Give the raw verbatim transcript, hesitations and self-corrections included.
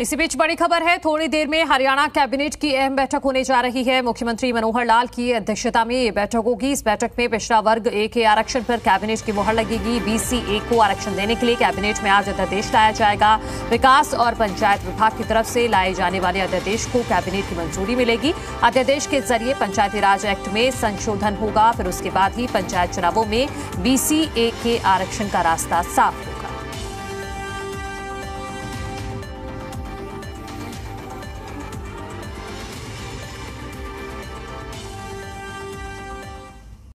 इसी बीच बड़ी खबर है, थोड़ी देर में हरियाणा कैबिनेट की अहम बैठक होने जा रही है। मुख्यमंत्री मनोहर लाल की अध्यक्षता में ये बैठक होगी। इस बैठक में पिछड़ा वर्ग ए के आरक्षण पर कैबिनेट की मुहर लगेगी। बीसीए को आरक्षण देने के लिए कैबिनेट में आज अध्यादेश लाया जाएगा। विकास और पंचायत विभाग की तरफ से लाए जाने वाले अध्यादेश को कैबिनेट की मंजूरी मिलेगी। अध्यादेश के जरिए पंचायती राज एक्ट में संशोधन होगा। फिर उसके बाद ही पंचायत चुनावों में बीसीए के आरक्षण का रास्ता साफ होगा।